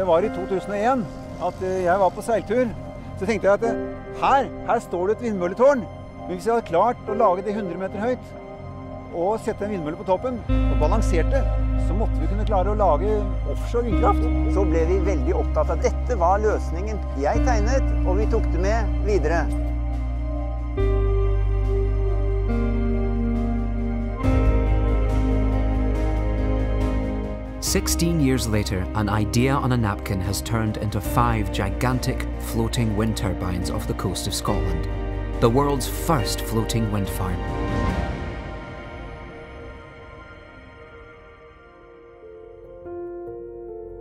Det var i 2001 at jeg var på seiltur. Så tenkte jeg at her står det et vindmølletårn. Men hvis jeg hadde klart å lage det 100 meter høyt og sette en vindmølle på toppen og balanserte, så måtte vi kunne klare å lage offshore vindkraft. Så ble vi veldig opptatt av at dette var løsningen jeg tegnet, og vi tok det med videre. Sixteen years later, an idea on a napkin has turned into 5 gigantic floating wind turbines off the coast of Scotland. The world's first floating wind farm.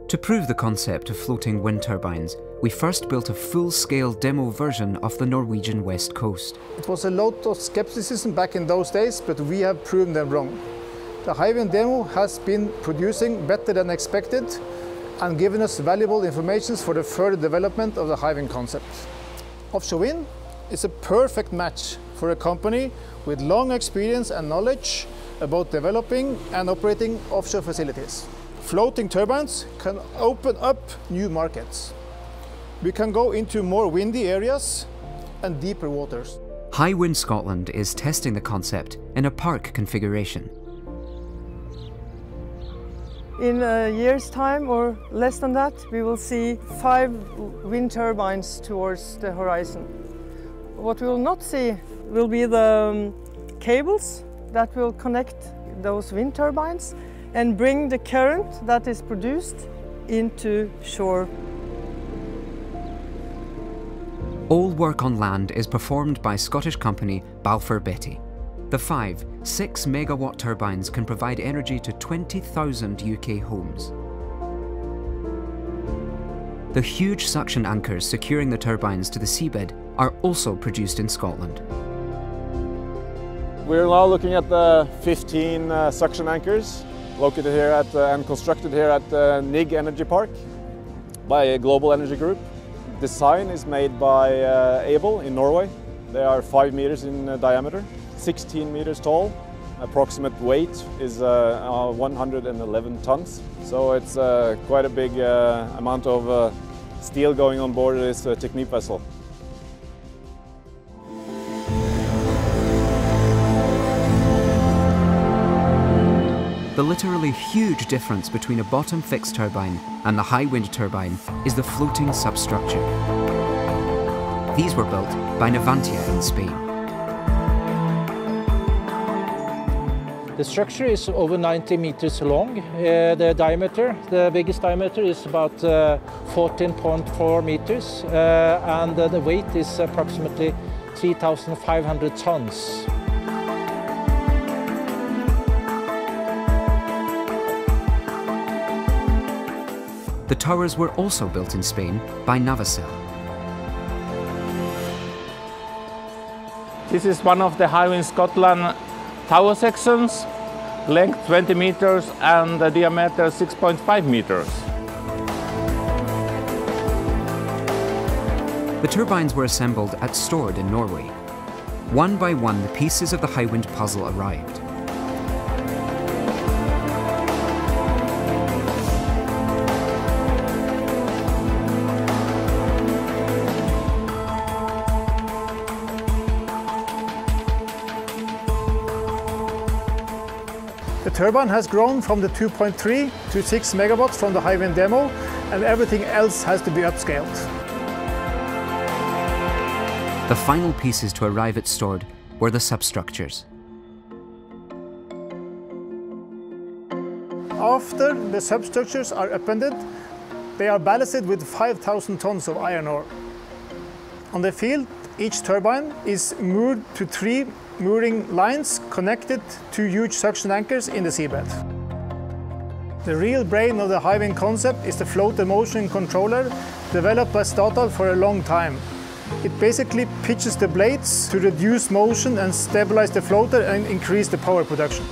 To prove the concept of floating wind turbines, we first built a full-scale demo version of the Norwegian west coast. It was a lot of skepticism back in those days, but we have proven them wrong. The Hywind demo has been producing better than expected and given us valuable information for the further development of the Hywind concept. Offshore wind is a perfect match for a company with long experience and knowledge about developing and operating offshore facilities. Floating turbines can open up new markets. We can go into more windy areas and deeper waters. Hywind Scotland is testing the concept in a park configuration. In a year's time or less than that, we will see 5 wind turbines towards the horizon. What we will not see will be the cables that will connect those wind turbines and bring the current that is produced into shore. All work on land is performed by Scottish company Balfour Beatty. The 5 6-megawatt turbines can provide energy to 20,000 UK homes. The huge suction anchors securing the turbines to the seabed are also produced in Scotland. We're now looking at the 15 suction anchors located here at and constructed here at Nigg Energy Park by Global Energy Group. Design is made by Abel in Norway. They are 5 meters in diameter. 16 meters tall, approximate weight is 111 tons. So it's quite a big amount of steel going on board this Technip vessel. The literally huge difference between a bottom fixed turbine and the Hywind turbine is the floating substructure. These were built by Navantia in Spain. The structure is over 90 meters long. The diameter, the biggest diameter is about 14.4 meters and the weight is approximately 3,500 tons. The towers were also built in Spain by Navacel. This is one of the Hywind Scotland tower sections, length 20 meters and the diameter 6.5 meters. The turbines were assembled at Stord in Norway. One by one, the pieces of the Hywind puzzle arrived. The turbine has grown from the 2.3 to 6 megawatts from the Hywind demo, and everything else has to be upscaled. The final pieces to arrive at Stord were the substructures. After the substructures are upended, they are ballasted with 5,000 tons of iron ore. On the field, each turbine is moored to 3 mooring lines connected to huge suction anchors in the seabed. The real brain of the Hywind concept is the floater motion controller developed by Statoil for a long time. It basically pitches the blades to reduce motion and stabilize the floater and increase the power production.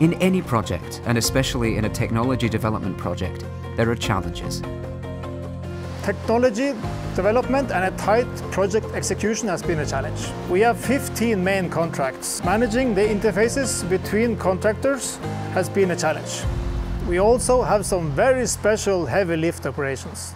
In any project, and especially in a technology development project, there are challenges. Technology development and a tight project execution has been a challenge. We have 15 main contracts. Managing the interfaces between contractors has been a challenge. we also have some very special heavy lift operations.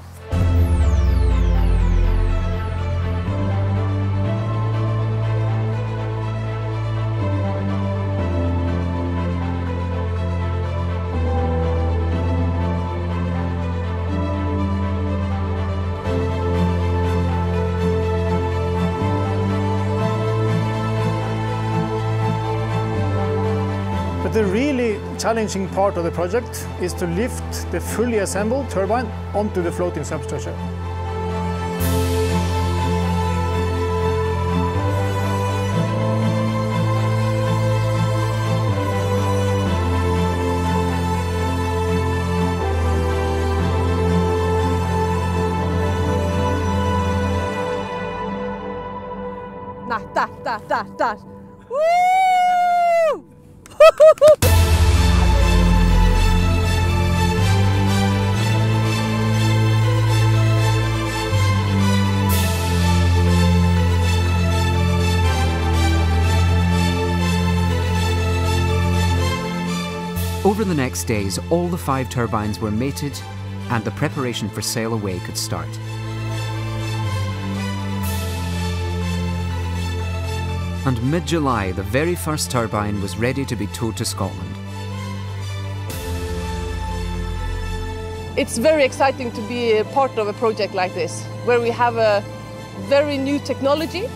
The really challenging part of the project is to lift the fully assembled turbine onto the floating substructure. Nah, that. Over the next days, all the 5 turbines were mated and the preparation for sail away could start. And mid-July, the very first turbine was ready to be towed to Scotland. It's very exciting to be a part of a project like this, where we have a very new technology,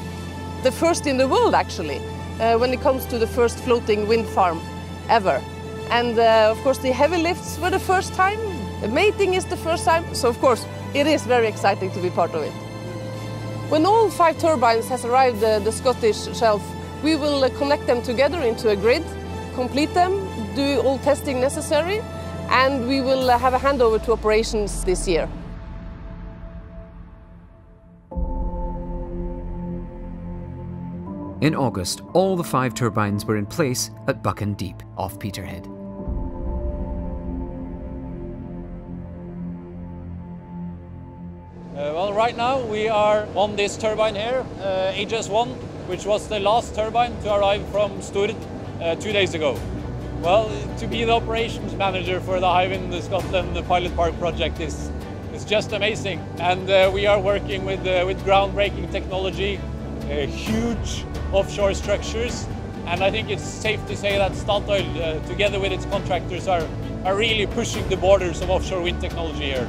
the first in the world actually, when it comes to the first floating wind farm ever. And of course the heavy lifts were the first time, the mating is the first time, so of course it is very exciting to be part of it. When all 5 turbines has arrived at the Scottish shelf, we will connect them together into a grid, complete them, do all testing necessary, and we will have a handover to operations this year. In August, all the 5 turbines were in place at Buchan Deep, off Peterhead. Well, right now we are on this turbine here, HS1, which was the last turbine to arrive from Stord 2 days ago. Well, to be the operations manager for the Hywind Scotland Pilot Park project is just amazing. And we are working with groundbreaking technology, huge offshore structures. And I think it's safe to say that Statoil, together with its contractors, are really pushing the borders of offshore wind technology here.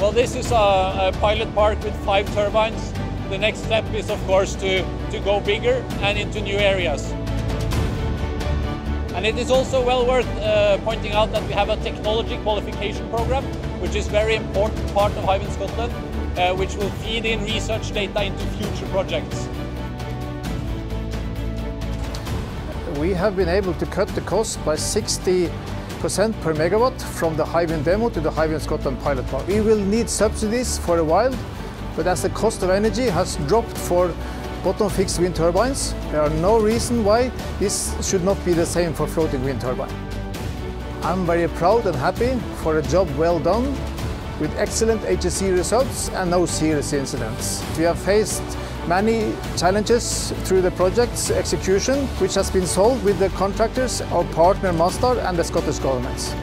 Well, this is a pilot park with 5 turbines. The next step is, of course, to go bigger and into new areas. And it is also well worth pointing out that we have a technology qualification program, which is a very important part of Hywind Scotland, which will feed in research data into future projects. We have been able to cut the cost by 60% per megawatt from the Hywind demo to the Hywind Scotland Pilot Park. We will need subsidies for a while, but as the cost of energy has dropped for bottom-fixed wind turbines, there are no reason why this should not be the same for floating wind turbine. I'm very proud and happy for a job well done, with excellent HSE results and no serious incidents. We have faced many challenges through the project's execution, which has been solved with the contractors, our partner Mastar and the Scottish governments.